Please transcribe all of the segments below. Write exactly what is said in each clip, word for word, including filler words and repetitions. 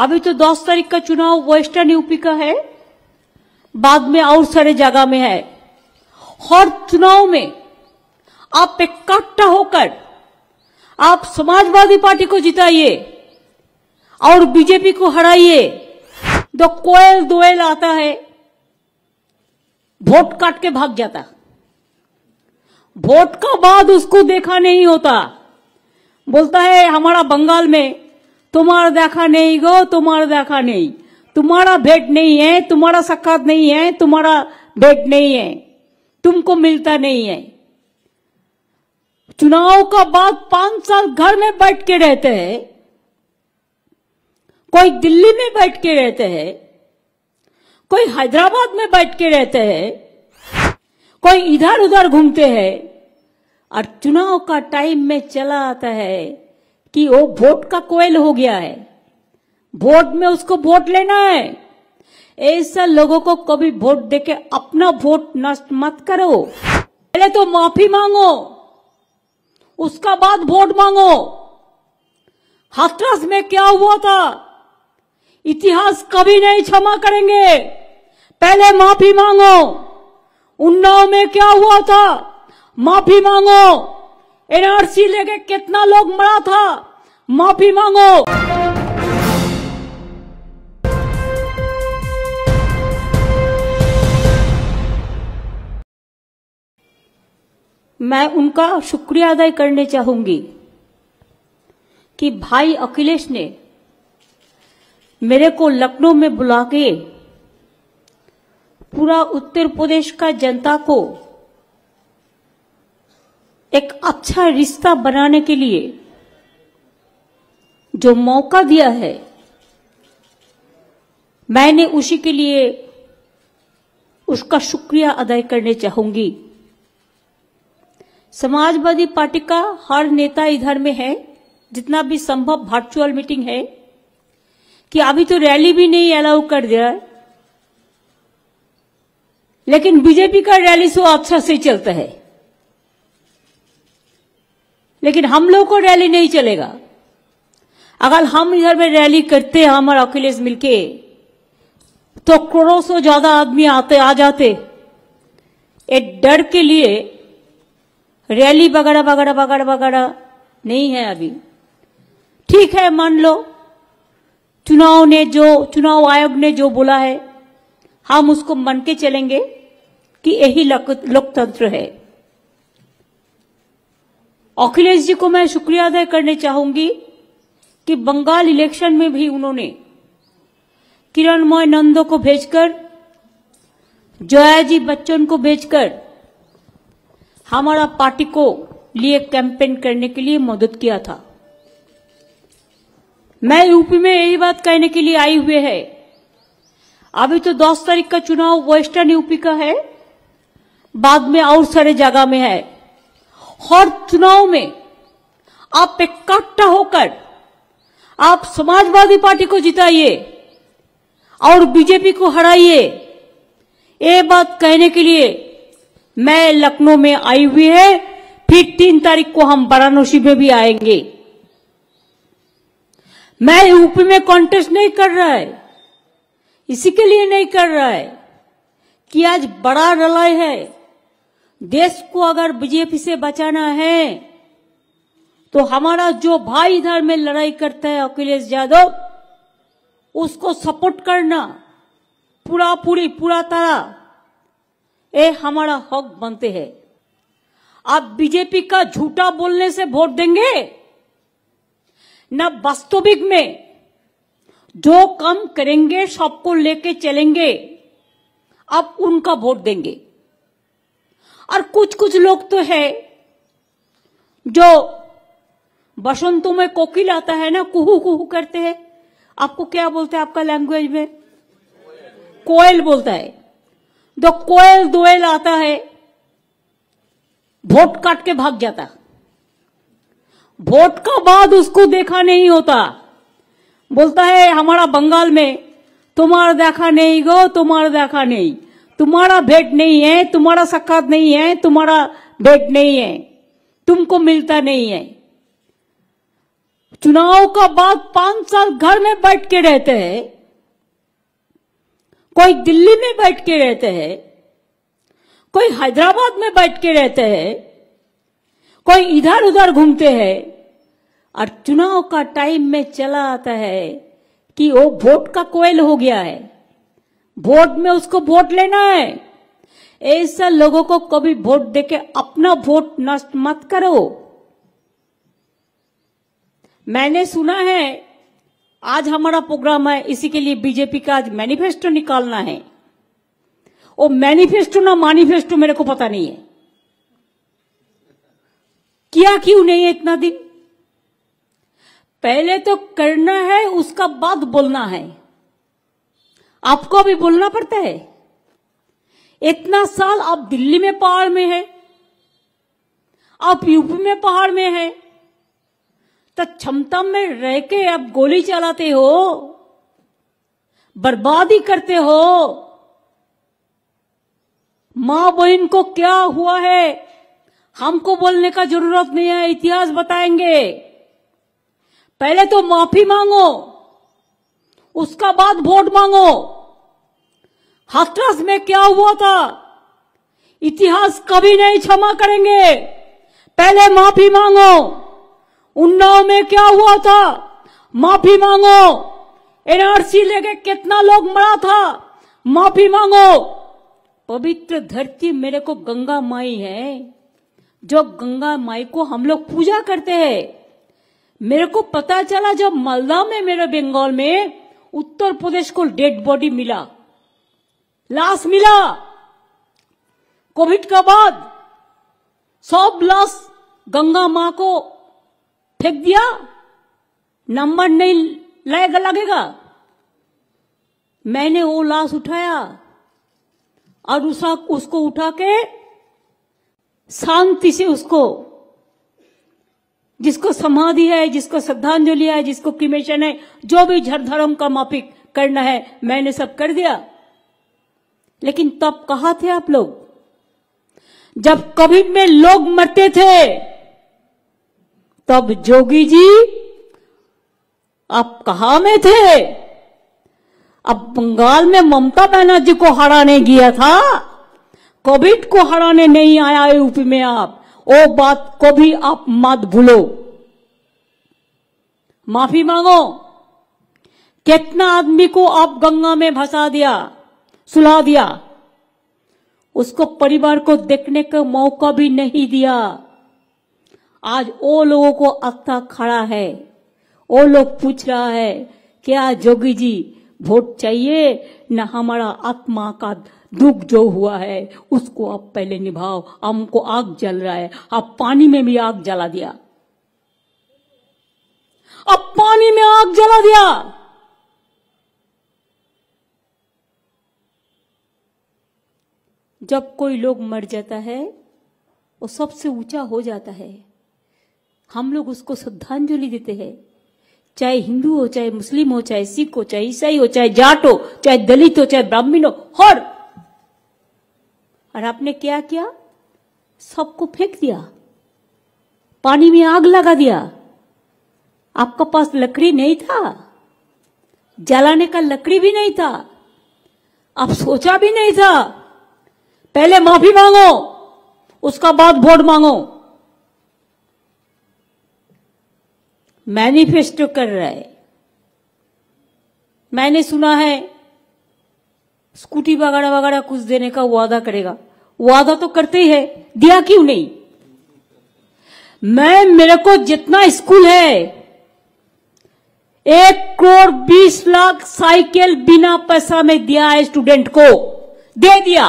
अभी तो दस तारीख का चुनाव वेस्टर्न यूपी का है, बाद में और सारे जगह में है। हर चुनाव में आप इकट्ठा होकर आप समाजवादी पार्टी को जिताइए और बीजेपी को हराइए। तो कोयल दोयल आता है, वोट काट के भाग जाता। वोट का बाद उसको देखा नहीं होता, बोलता है हमारा बंगाल में तुम्हारा देखा नहीं गो, तुम्हारा देखा नहीं, तुम्हारा भेंट नहीं है, तुम्हारा साक्षात नहीं है, तुम्हारा भेंट नहीं है, तुमको मिलता नहीं है। चुनाव का बाद पांच साल घर में बैठ के रहते हैं, कोई दिल्ली में बैठ के रहते हैं, कोई हैदराबाद में बैठ के रहते हैं, कोई इधर उधर घूमते हैं, और चुनाव का टाइम में चला आता है कि वो वोट का कोयल हो गया है। वोट में उसको वोट लेना है। ऐसा लोगों को कभी वोट देके अपना वोट नष्ट मत करो। पहले तो माफी मांगो, उसका बाद वोट मांगो। हाथरस में क्या हुआ था इतिहास कभी नहीं क्षमा करेंगे, पहले माफी मांगो। उन्नाव में क्या हुआ था, माफी मांगो। एनआरसी लेके कितना लोग मरा था, माफी मांगो। मैं उनका शुक्रिया अदा करने चाहूंगी कि भाई अखिलेश ने मेरे को लखनऊ में बुला के पूरा उत्तर प्रदेश का जनता को एक अच्छा रिश्ता बनाने के लिए जो मौका दिया है, मैंने उसी के लिए उसका शुक्रिया अदा करने चाहूंगी। समाजवादी पार्टी का हर नेता इधर में है, जितना भी संभव वर्चुअल मीटिंग है कि अभी तो रैली भी नहीं अलाउ कर दिया, लेकिन बीजेपी का रैली सो अच्छा से चलता है, लेकिन हम लोग को रैली नहीं चलेगा। अगर हम इधर में रैली करते हैं हमारा अखिलेश मिलके, तो करोड़ों सौ ज्यादा आदमी आते आ जाते। एक डर के लिए रैली वगैरह वगैरह वगैरह वगैरह नहीं है अभी। ठीक है, मान लो चुनाव ने जो चुनाव आयोग ने जो बोला है हम उसको मान के चलेंगे कि यही लोकतंत्र है। अखिलेश जी को मैं शुक्रिया अदा करने चाहूंगी कि बंगाल इलेक्शन में भी उन्होंने किरण मोय नंदो को भेजकर, जया जी बच्चन को भेजकर हमारा पार्टी को लिए कैंपेन करने के लिए मदद किया था। मैं यूपी में यही बात कहने के लिए आई हुए है। अभी तो दस तारीख का चुनाव वेस्टर्न यूपी का है, बाद में और सारे जगह में है। हर चुनाव में आप इकट्ठा होकर आप समाजवादी पार्टी को जिताइए और बीजेपी को हराइए। ये बात कहने के लिए मैं लखनऊ में आई हुई है। फिर तीन तारीख को हम वाराणसी में भी आएंगे। मैं यूपी में कॉन्टेस्ट नहीं कर रहा है, इसी के लिए नहीं कर रहा है कि आज बड़ा लड़ाई है। देश को अगर बीजेपी से बचाना है तो हमारा जो भाई इधर में लड़ाई करता है अखिलेश यादव, उसको सपोर्ट करना पूरा पूरी पूरा तरह ये हमारा हक बनते हैं। आप बीजेपी का झूठा बोलने से वोट देंगे ना, वास्तविक में जो काम करेंगे सबको लेके चलेंगे, आप उनका वोट देंगे। और कुछ कुछ लोग तो है जो बसंतों में कोकिल आता है ना, कुहू कुहू करते हैं। आपको क्या बोलते हैं आपका लैंग्वेज में? कोयल बोलता है। तो कोयल दोयल आता है, वोट काट के भाग जाता। वोट का बाद उसको देखा नहीं होता, बोलता है हमारा बंगाल में तुम्हारा देखा नहीं गो, तुम्हारा देखा नहीं, तुम्हारा भेंट नहीं है, तुम्हारा साक्षात नहीं है, तुम्हारा भेंट नहीं है, तुमको मिलता नहीं है। चुनाव का बाद पांच साल घर में बैठ के रहते हैं, कोई दिल्ली में बैठ के रहते हैं, कोई हैदराबाद में बैठ के रहते हैं, कोई इधर उधर घूमते हैं, और चुनाव का टाइम में चला आता है कि वो वोट का कोयल हो गया है, वोट में उसको वोट लेना है। ऐसा लोगों को कभी वोट देके अपना वोट नष्ट मत करो। मैंने सुना है आज हमारा प्रोग्राम है, इसी के लिए बीजेपी का आज मैनिफेस्टो निकालना है। वो मैनिफेस्टो ना मैनिफेस्टो मेरे को पता नहीं है, किया क्यों नहीं है इतना दिन? पहले तो करना है, उसका बाद बोलना है। आपको भी बोलना पड़ता है। इतना साल आप दिल्ली में पहाड़ में है, आप यूपी में पहाड़ में है, तो क्षमता में रह के आप गोली चलाते हो, बर्बादी करते हो। मां बहन को क्या हुआ है हमको बोलने का जरूरत नहीं है, इतिहास बताएंगे। पहले तो माफी मांगो, उसका बाद वोट मांगो। हाथरस में क्या हुआ था इतिहास कभी नहीं क्षमा करेंगे, पहले माफी मांगो। उन्नाव में क्या हुआ था, माफी मांगो। एनआरसी लेके कितना लोग मरा था, माफी मांगो। पवित्र धरती मेरे को गंगा माई है, जो गंगा माई को हम लोग पूजा करते हैं। मेरे को पता चला जब मालदा में, मेरे बंगाल में, उत्तर प्रदेश को डेड बॉडी मिला, लाश मिला कोविड का बाद। सब लाश गंगा माँ को फेंक दिया, नंबर नहीं लगेगा लगेगा मैंने वो लाश उठाया और उसको उठा के शांति से उसको, जिसको समाधि है, जिसको श्रद्धांजलि है, जिसको क्रिमेशन है, जो भी धर्म का माफिक करना है, मैंने सब कर दिया। लेकिन तब कहाँ थे आप लोग? जब कोविड में लोग मरते थे तब जोगी जी आप कहाँ में थे? अब बंगाल में ममता बनर्जी को हराने गया था, कोविड को हराने नहीं आया यूपी में। आप वो बात को भी आप मत भूलो, माफी मांगो। कितना आदमी को आप गंगा में भसा दिया, सुला दिया, उसको परिवार को देखने का मौका भी नहीं दिया। आज वो लोगों को आता खड़ा है, वो लोग पूछ रहा है क्या जोगी जी वोट चाहिए ना, हमारा आत्मा का दुख जो हुआ है उसको आप पहले निभाओ। हमको आग जल रहा है, आप पानी में भी आग जला दिया, आप पानी में आग जला दिया। जब कोई लोग मर जाता है वो सबसे ऊंचा हो जाता है, हम लोग उसको श्रद्धांजलि देते हैं। चाहे हिंदू हो, चाहे मुस्लिम हो, चाहे सिख हो, चाहे ईसाई हो, चाहे जाट हो, चाहे दलित हो, चाहे ब्राह्मण हो, हर। और आपने क्या किया? सबको फेंक दिया, पानी में आग लगा दिया। आपके पास लकड़ी नहीं था, जलाने का लकड़ी भी नहीं था, आप सोचा भी नहीं था। पहले माफी मांगो, उसका बाद वोट मांगो। मैनिफेस्टो कर रहा है। मैंने सुना है स्कूटी वगैरह वगैरह कुछ देने का वादा करेगा। वादा तो करते ही है, दिया क्यों नहीं? मैं मेरे को जितना स्कूल है, एक करोड़ बीस लाख साइकिल बिना पैसा में दिया है स्टूडेंट को, दे दिया।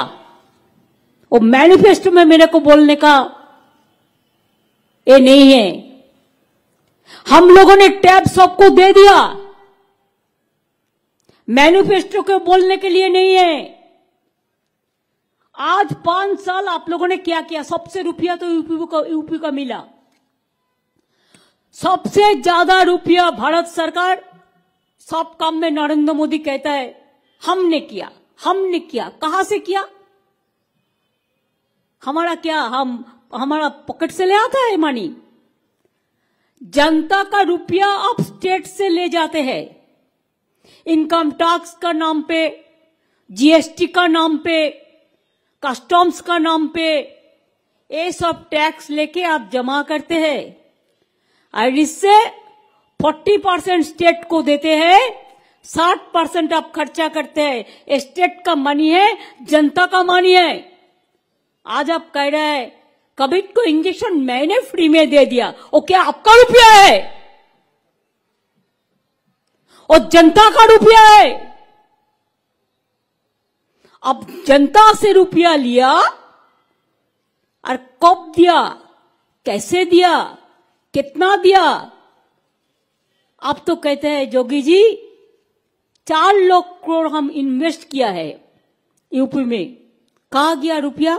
और मैनिफेस्टो में मेरे को बोलने का ये नहीं है। हम लोगों ने टैब सबको दे दिया, मैनिफेस्टो के बोलने के लिए नहीं है। आज पांच साल आप लोगों ने क्या किया? सबसे रुपया तो यूपी का यूपी का मिला, सबसे ज्यादा रुपया भारत सरकार। सब काम में नरेंद्र मोदी कहता है हमने किया, हमने किया। कहां से किया? हमारा क्या, हम हमारा पॉकेट से ले आता है मानी? जनता का रुपया आप स्टेट से ले जाते हैं, इनकम टैक्स का नाम पे, जीएसटी का नाम पे, कस्टम्स का नाम पे, ये सब टैक्स लेके आप जमा करते हैं और इससे चालीस परसेंट स्टेट को देते हैं, साठ परसेंट आप खर्चा करते हैं। स्टेट का मनी है, जनता का मनी है। आज आप कह रहे हैं कोविड को इंजेक्शन मैंने फ्री में दे दिया, वो क्या आपका रुपया है? और जनता का रुपया है। अब जनता से रुपया लिया और कब दिया, कैसे दिया, कितना दिया? आप तो कहते हैं जोगी जी चार लाख करोड़ हम इन्वेस्ट किया है यूपी में। कहाँ गया रुपया?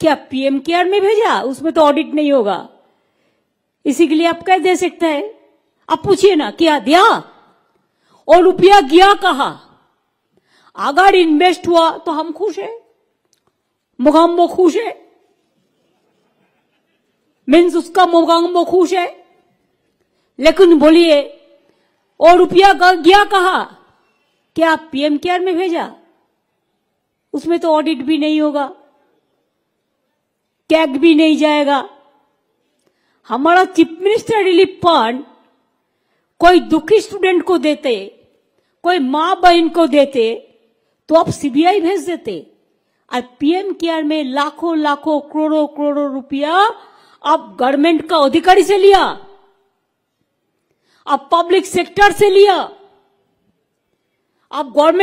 क्या पीएम केयर में भेजा? उसमें तो ऑडिट नहीं होगा, इसी के लिए आप क्या दे सकते हैं? आप पूछिए ना क्या दिया और रुपया गया कहा। अगर इन्वेस्ट हुआ तो हम खुश हैं, मोगाम्बो खुश है, मीन्स उसका मोगाम्बो खुश है। लेकिन बोलिए और रुपया गया कहा? क्या आप पीएम केयर में भेजा? उसमें तो ऑडिट भी नहीं होगा, कैग भी नहीं जाएगा। हमारा चीफ मिनिस्टर रिलीफ फंड कोई दुखी स्टूडेंट को देते, कोई माँ बहन को देते तो आप सीबीआई भेज देते, और पीएम केयर में लाखों लाखों करोड़ों करोड़ों रुपया आप गवर्नमेंट का अधिकारी से लिया, आप पब्लिक सेक्टर से लिया, आप गवर्नमेंट